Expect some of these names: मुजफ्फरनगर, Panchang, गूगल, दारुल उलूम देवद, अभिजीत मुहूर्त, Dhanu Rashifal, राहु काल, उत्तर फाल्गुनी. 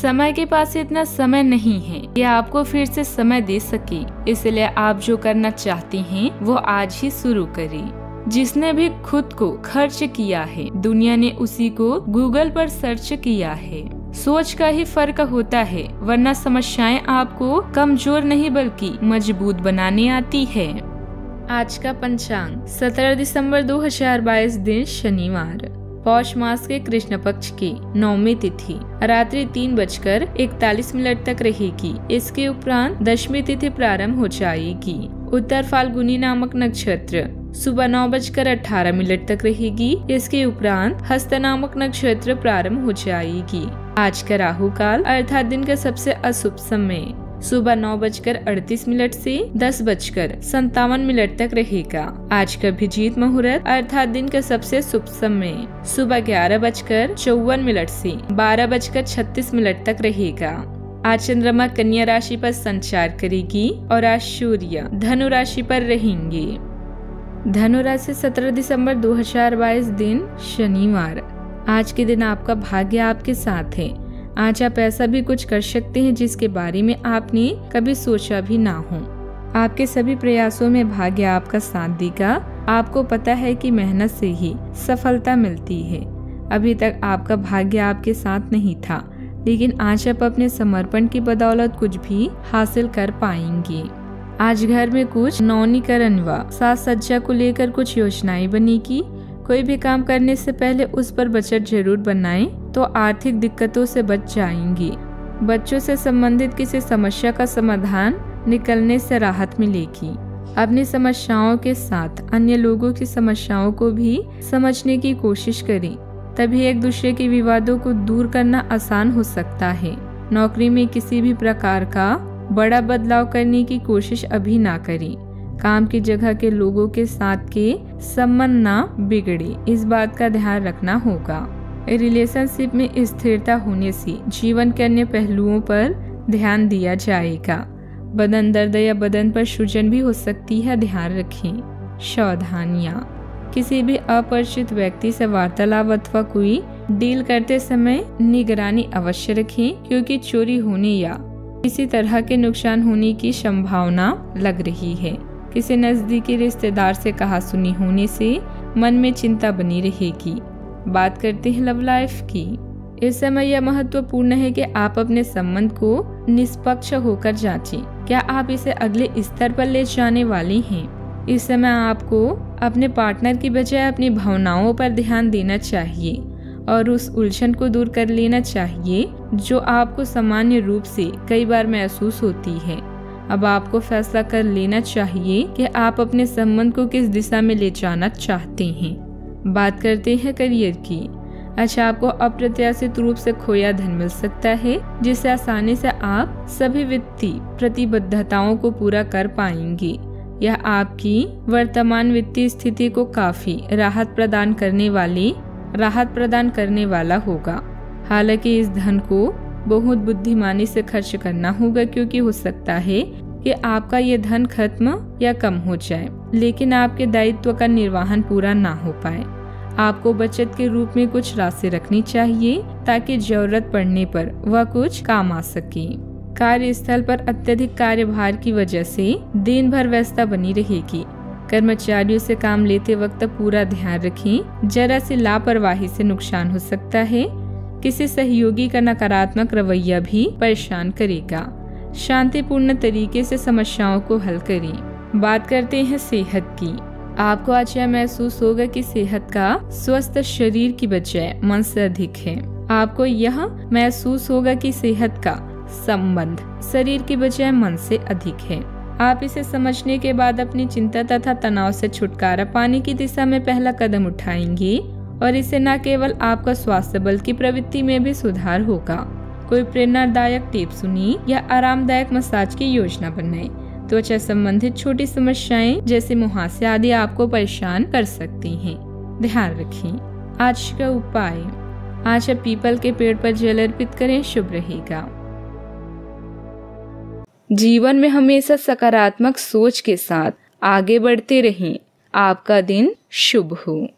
समय के पास इतना समय नहीं है कि आपको फिर से समय दे सके, इसलिए आप जो करना चाहती हैं वो आज ही शुरू करें। जिसने भी खुद को खर्च किया है, दुनिया ने उसी को गूगल पर सर्च किया है। सोच का ही फर्क होता है, वरना समस्याएं आपको कमजोर नहीं बल्कि मजबूत बनाने आती है। आज का पंचांग 17 दिसंबर 2022 दिन शनिवार, पौष मास के कृष्ण पक्ष की नौमी तिथि रात्रि 3:41 तक रहेगी। इसके उपरांत दशमी तिथि प्रारंभ हो जाएगी। उत्तर फाल्गुनी नामक नक्षत्र सुबह 9:18 तक रहेगी। इसके उपरांत हस्त नामक नक्षत्र प्रारंभ हो जाएगी। आज का राहु काल अर्थात दिन का सबसे अशुभ समय सुबह 9:38 से 10:57 तक रहेगा। आज का अभिजीत मुहूर्त अर्थात दिन का सबसे शुभ समय सुबह 11:54 से 12:36 तक रहेगा। आज चंद्रमा कन्या राशि पर संचार करेगी और आज सूर्य धनु राशि पर रहेंगे। धनु राशि 17 दिसंबर 2022 दिन शनिवार। आज के दिन आपका भाग्य आपके साथ है। आज आप ऐसा भी कुछ कर सकते हैं जिसके बारे में आपने कभी सोचा भी ना हो। आपके सभी प्रयासों में भाग्य आपका साथ देगा। आपको पता है कि मेहनत से ही सफलता मिलती है। अभी तक आपका भाग्य आपके साथ नहीं था, लेकिन आज आप अपने समर्पण की बदौलत कुछ भी हासिल कर पाएंगे। आज घर में कुछ नौनीकरण व साज सज्जा को लेकर कुछ योजनाएं बनेगी। कोई भी काम करने से पहले उस पर बजट जरूर बनाएं, तो आर्थिक दिक्कतों से बच जाएंगी। बच्चों से संबंधित किसी समस्या का समाधान निकलने से राहत मिलेगी। अपनी समस्याओं के साथ अन्य लोगों की समस्याओं को भी समझने की कोशिश करें, तभी एक दूसरे के विवादों को दूर करना आसान हो सकता है। नौकरी में किसी भी प्रकार का बड़ा बदलाव करने की कोशिश अभी ना करें। काम की जगह के लोगों के साथ के संबंध ना बिगड़े, इस बात का ध्यान रखना होगा। रिलेशनशिप में स्थिरता होने से जीवन के अन्य पहलुओं पर ध्यान दिया जाएगा। बदन दर्द या बदन पर सूजन भी हो सकती है, ध्यान रखें। सावधानियां, किसी भी अपरिचित व्यक्ति से वार्तालाप अथवा कोई डील करते समय निगरानी अवश्य रखें, क्योंकि चोरी होने या किसी तरह के नुकसान होने की संभावना लग रही है। किसी नजदीकी रिश्तेदार से कहा सुनी होने से मन में चिंता बनी रहेगी। बात करते हैं लव लाइफ की। इस समय यह महत्वपूर्ण है कि आप अपने संबंध को निष्पक्ष होकर जांचें। क्या आप इसे अगले स्तर पर ले जाने वाले हैं? इस समय आपको अपने पार्टनर की बजाय अपनी भावनाओं पर ध्यान देना चाहिए और उस उलझन को दूर कर लेना चाहिए जो आपको सामान्य रूप से कई बार महसूस होती है। अब आपको फैसला कर लेना चाहिए कि आप अपने संबंध को किस दिशा में ले जाना चाहते हैं। बात करते हैं करियर की। अच्छा, आपको अप्रत्याशित रूप से खोया धन मिल सकता है, जिससे आसानी से आप सभी वित्तीय प्रतिबद्धताओं को पूरा कर पाएंगे। यह आपकी वर्तमान वित्तीय स्थिति को काफी राहत प्रदान करने वाला होगा। हालांकि इस धन को बहुत बुद्धिमानी से खर्च करना होगा, क्योंकि हो सकता है कि आपका ये धन खत्म या कम हो जाए, लेकिन आपके दायित्व का निर्वहन पूरा ना हो पाए। आपको बचत के रूप में कुछ राशि रखनी चाहिए ताकि जरूरत पड़ने पर वह कुछ काम आ सके। कार्यस्थल पर अत्यधिक कार्यभार की वजह से दिन भर व्यस्तता बनी रहेगी। कर्मचारियों से काम लेते वक्त पूरा ध्यान रखें, जरा सी लापरवाही से नुकसान हो सकता है। किसी सहयोगी का नकारात्मक रवैया भी परेशान करेगा। शांतिपूर्ण तरीके से समस्याओं को हल करें। बात करते हैं सेहत की। आपको आज यह महसूस होगा कि सेहत का स्वस्थ शरीर की बजाय मन से अधिक है। आपको यह महसूस होगा कि सेहत का संबंध शरीर की बजाय मन से अधिक है। आप इसे समझने के बाद अपनी चिंता तथा तनाव से छुटकारा पाने की दिशा में पहला कदम उठाएंगे और इससे न केवल आपका स्वास्थ्य बल्कि प्रवृत्ति में भी सुधार होगा। कोई प्रेरणादायक टिप सुनी या आरामदायक मसाज की योजना बनाएं, त्वचा संबंधित छोटी समस्याएं जैसे मुहासे आदि आपको परेशान कर सकती हैं। ध्यान रखें। आज का उपाय, आज आप पीपल के पेड़ पर जल अर्पित करें, शुभ रहेगा। जीवन में हमेशा सकारात्मक सोच के साथ आगे बढ़ते रहें। आपका दिन शुभ हो।